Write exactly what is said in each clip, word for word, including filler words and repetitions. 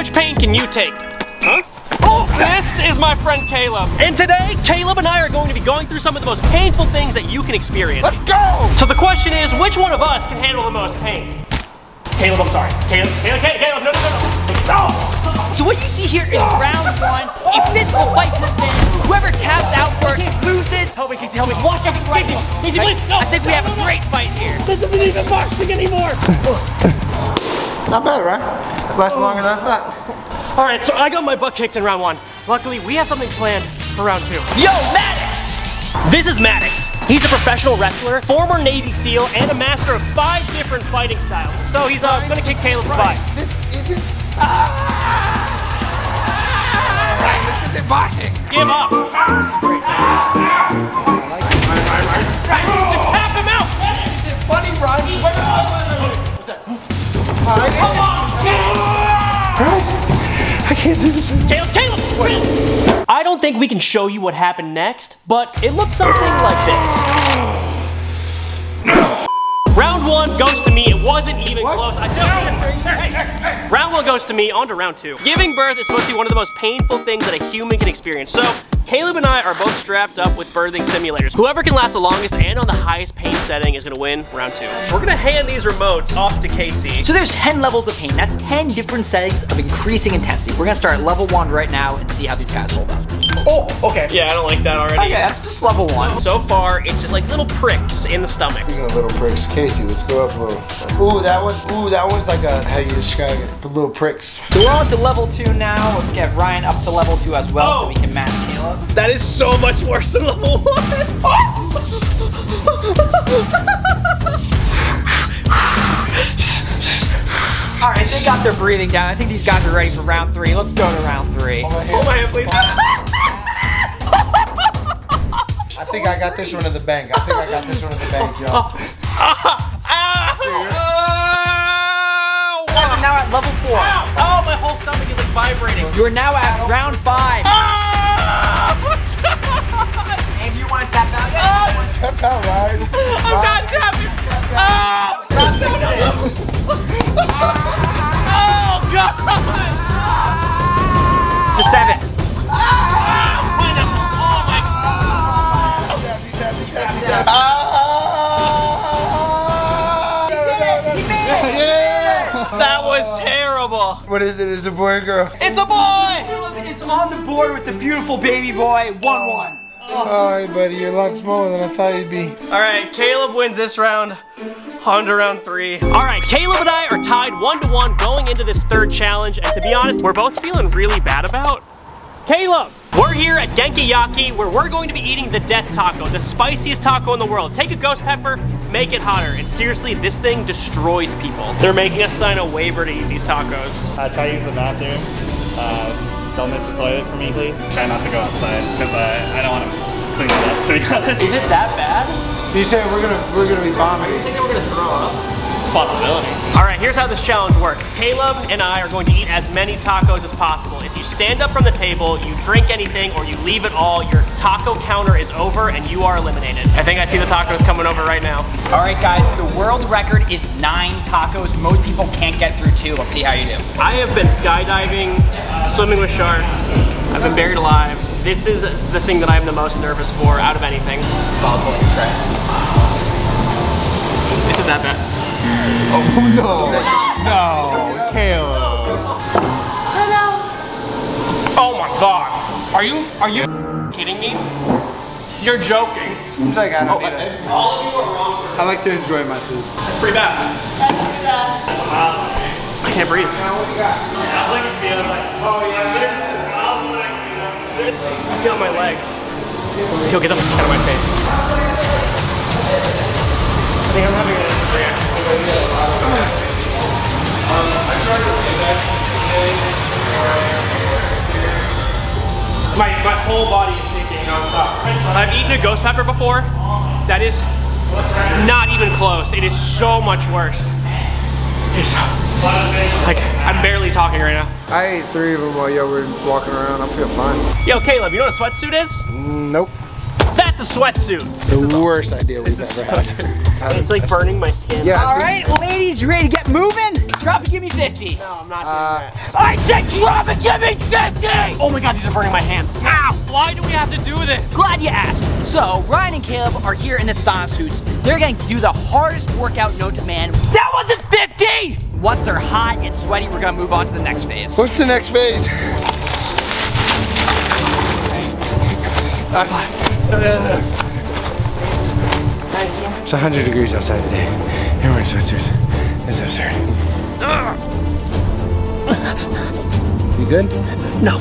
much pain can you take? Huh? Oh, this is my friend Caleb. And today, Caleb and I are going to be going through some of the most painful things that you can experience. Let's go! So the question is, which one of us can handle the most pain? Caleb, I'm sorry. Caleb, Caleb, Caleb, no, no, no, no. Oh. So what you see here is round one, a physical fight to the finish. Whoever taps out first loses. Help me, Casey, help me. Watch out for the rifle. Casey, please, no. I think we have a great fight here. This isn't even boxing anymore. Not bad, right? Lasts longer than I thought. All right, so I got my butt kicked in round one. Luckily, we have something planned for round two. Yo, Maddox! This is Maddox. He's a professional wrestler, former Navy SEAL, and a master of five different fighting styles. So he's uh, gonna kick Caleb's butt. This isn't... Ah! All right, this isn't boxing. Give up. Just tap him out. Is it funny, Ryan? What's that? Come on, Caleb! I can't do this. Caleb, Caleb! Wait. I don't think we can show you what happened next, but it looks something like this. Round one goes to me. It wasn't even what? Close. I hey, hey, hey. Round one goes to me. On to round two. Giving birth is supposed to be one of the most painful things that a human can experience. So Caleb and I are both strapped up with birthing simulators. Whoever can last the longest and on the highest pain setting is gonna win round two. We're gonna hand these remotes off to Casey. So there's ten levels of pain. That's ten different settings of increasing intensity. We're gonna start at level one right now and see how these guys hold up. Oh, okay. Yeah, I don't like that already. Okay, that's just level one. So far, it's just like little pricks in the stomach. Speaking of little pricks, Casey, let's go up a little. Ooh, that one, ooh, that one's like a, how you describe it, little pricks. So we're on to level two now. Let's get Ryan up to level two as well oh. so we can match Caleb. That is so much worse than level one. All right, they got their breathing down. I think these guys are ready for round three. Let's go to round three. Hold my hand, Hold my hand please. I think I got this one in the bank. I think I got this one in the bank, yo. You guys are now at level four. Ow. Oh, my whole stomach is like vibrating. You are now at round five. Maybe you want to tap out? Yeah. Tap out, Ryan. I'm Ryan. not tapping. Oh, oh God. Ah. It's a seven. Ah. That was terrible. What is it? Is it a boy or girl? It's a boy! It's on the board with the beautiful baby boy. one one. Alright, buddy, you're a lot smaller than I thought you'd be. Alright, Caleb wins this round. On to round three. All right, Caleb and I are tied one to one going into this third challenge, and to be honest, we're both feeling really bad about Caleb. We're here at Genkiyaki, where we're going to be eating the death taco, the spiciest taco in the world. Take a ghost pepper, make it hotter, and seriously, this thing destroys people. They're making us sign a waiver to eat these tacos. Uh, try to use the bathroom. Uh, don't miss the toilet for me, please. Try not to go outside, because uh, I don't want to clean it up, to be honest. Is it that bad? So you said we're gonna, we're gonna be vomiting. You think we're gonna throw up? Possibility. All right, here's how this challenge works. Caleb and I are going to eat as many tacos as possible. If you stand up from the table, you drink anything, or you leave it all, your taco counter is over and you are eliminated. I think I see the tacos coming over right now. All right, guys, the world record is nine tacos. Most people can't get through two. Let's see how you do. I have been skydiving, swimming with sharks. I've been buried alive. This is the thing that I'm the most nervous for out of anything. Balls won't try. This is that bad. Oh no! No, Caleb. Hello. Oh my God! Are you are you kidding me? You're joking. Seems like I don't oh, need it. All of you are wrong. I like to enjoy my food. That's pretty bad. That's pretty bad. I can't breathe. Now what do you got? I was like feeling like. Oh yeah. I was like feeling. I feel my legs. He'll get them out of my face. I think I'm having a. My, my whole body is shaking nonstop. I've eaten a ghost pepper before. That is not even close. It is so much worse. It's like, I'm barely talking right now. I ate three of them while y'all were walking around. I feel fine. Yo, Caleb, you know what a sweatsuit is? Nope. That's a sweatsuit. The worst idea we've ever had. It's like burning my skin. Yeah. All right, ladies, you ready to get moving? Drop and give me fifty. No, I'm not uh, doing that. I said drop and give me fifty! Oh my God, these are burning my hand. Ow! Why do we have to do this? Glad you asked. So, Ryan and Caleb are here in the sauna suits. They're going to do the hardest workout known to man. That wasn't fifty! Once they're hot and sweaty, we're going to move on to the next phase. What's the next phase? It's one hundred degrees outside today. Everyone sweatsuits. It's absurd. You good? No.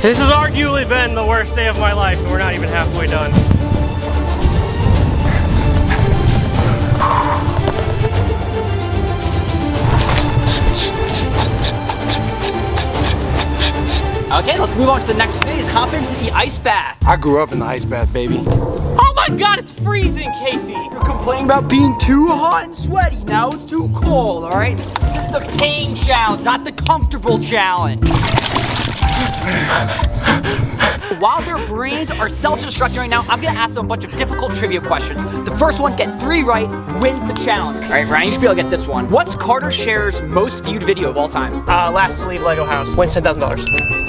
This has arguably been the worst day of my life, and we're not even halfway done. Okay, let's move on to the next phase. Hop into the ice bath. I grew up in the ice bath, baby. Oh my God, it's freezing, Casey. You're complaining about being too hot and sweaty. Now it's too cold, all right? This is the pain challenge, not the comfortable challenge. While their brains are self-destructing right now, I'm gonna ask them a bunch of difficult trivia questions. The first one, get three right, wins the challenge. All right, Ryan, you should be able to get this one. What's Carter Sharer's most viewed video of all time? Uh, last to leave Lego house. Wins ten thousand dollars.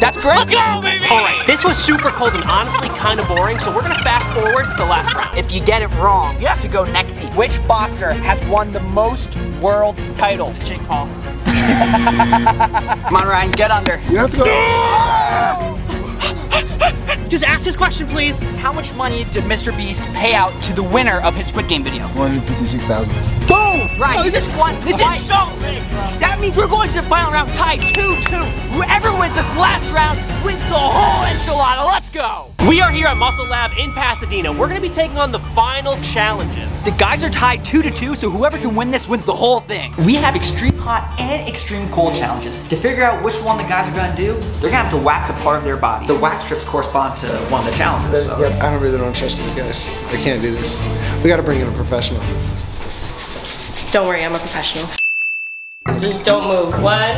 That's correct. Let's go, baby! All right, this was super cold and honestly kind of boring, so we're gonna fast forward to the last round. If you get it wrong, you have to go neck deep. Which boxer has won the most world titles? It's Jake Paul. Come on, Ryan, get under. You have to go. Just ask his question, please. How much money did Mister Beast pay out to the winner of his Squid Game video? one hundred fifty-six thousand. Boom! Right. Oh, this is one. This is so big, bro. That means we're going to the final round tied two two. Whoever wins this last round wins the whole enchilada. Let's go. We are here at Muscle Lab in Pasadena. We're going to be taking on the final challenges. The guys are tied two to two, so whoever can win this wins the whole thing. We have extreme hot and extreme cold challenges. To figure out which one the guys are going to do, they're going to have to wax a part of their body. The wax strips correspond to one of the challenges. But, so. but I don't really don't trust these guys. They can't do this. We got to bring in a professional. Don't worry, I'm a professional. Just don't move. One,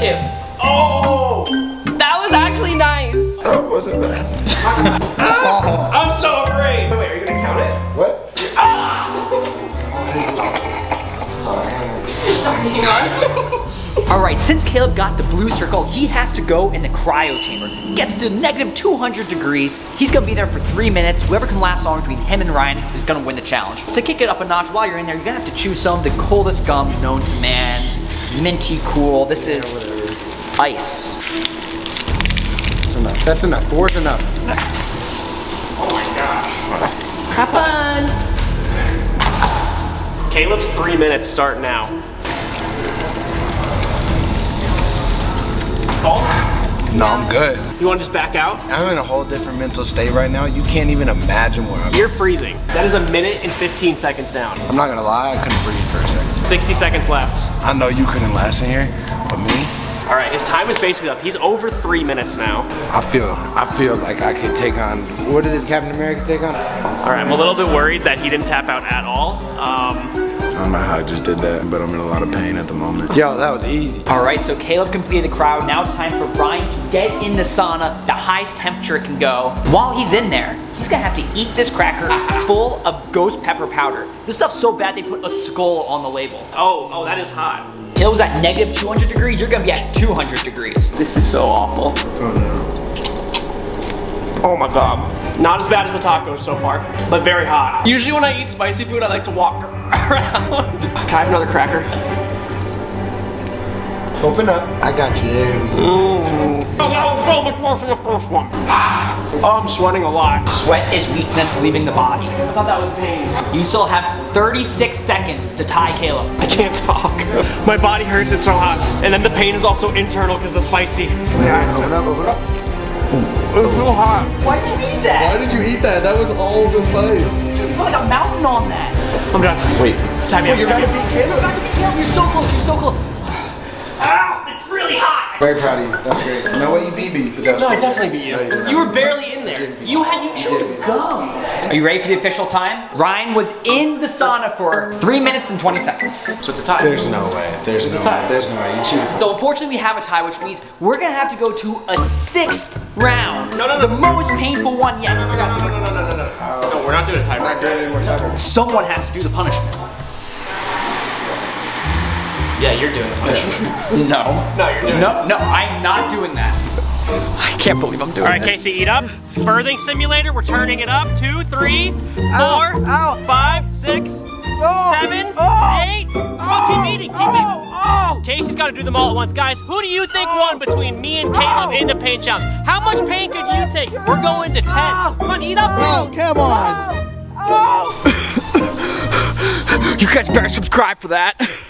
two. Oh! That was actually nice. That wasn't bad. Oh. I'm so afraid. Wait, are you gonna count it? What? Ah! Sorry. Sorry, hang on. All right, since Caleb got the blue circle, he has to go in the cryo chamber. He gets to negative two hundred degrees. He's gonna be there for three minutes. Whoever can last longer between him and Ryan is gonna win the challenge. To kick it up a notch while you're in there, you're gonna have to chew some of the coldest gum known to man. Minty cool, this is ice. That's enough. That's enough. Four's enough. Oh my gosh. Have fun. Caleb's three minutes start now. Oh. No, I'm good. You want to just back out? I'm in a whole different mental state right now. You can't even imagine where I'm. You're freezing. That is a minute and fifteen seconds down. I'm not gonna lie, I couldn't breathe for a second. sixty seconds left. I know you couldn't last in here, but me. All right, his time is basically up. He's over three minutes now. I feel, I feel like I could take on, what did Captain America take on? All right, I'm a little bit worried that he didn't tap out at all. Um, I don't know how I just did that, but I'm in a lot of pain at the moment. Yo, that was easy. All right, so Caleb completed the crowd. Now it's time for Ryan to get in the sauna, the highest temperature it can go. While he's in there, he's gonna have to eat this cracker full of ghost pepper powder. This stuff's so bad, they put a skull on the label. Oh, oh, that is hot. It was at negative two hundred degrees, you're gonna be at two hundred degrees. This is so awful. Oh, no. Oh my God. Not as bad as the tacos so far, but very hot. Usually when I eat spicy food, I like to walk around. Can I have another cracker? Open up. I got you. Mm. Oh, that was so much more for the first one. Oh, I'm sweating a lot. Sweat is weakness leaving the body. I thought that was pain. You still have thirty-six seconds to tie Caleb. I can't talk. My body hurts, it's so hot. And then the pain is also internal because the spicy. Yeah, open up, open up. It's so hot. Why did you eat that? Why did you eat that? That was all the spice. You put like a mountain on that. I'm done. Wait. Time Wait, you're about to beat Caleb? You're about to beat Caleb. You're so close, you're so close. Ow, it's really hot. Very proud of you, that's great. No way you beat me, but that's No, great. I definitely beat you. No, you, you were barely in there. You had, you chewed gum. Are you ready for the official time? Ryan was in the sauna for three minutes and twenty seconds. So it's a tie. There's no way. There's it's no way. There's no way. You cheated. So unfortunately we have a tie, which means we're gonna have to go to a sixth round. No, no, no. The most painful one yet. No, no, no, no, no, no, no. No, we're not doing a tie. We're not doing any more tie. Someone has to do the punishment. Yeah, you're doing the punishment. No. No, you're doing No, it. No, I'm not doing that. I can't believe I'm doing this. All right, this. Casey, eat up. Birthing simulator, we're turning it up. Two, three, four, ow, ow. five, six, oh, seven, oh, eight. Oh, oh, keep eating, keep oh, eating. Oh. Casey's got to do them all at once. Guys, who do you think won between me and Caleb oh. in the paint challenge? How much pain could you take? We're going to ten. Oh. Come on, eat up. Oh, come on. Oh. Oh. You guys better subscribe for that.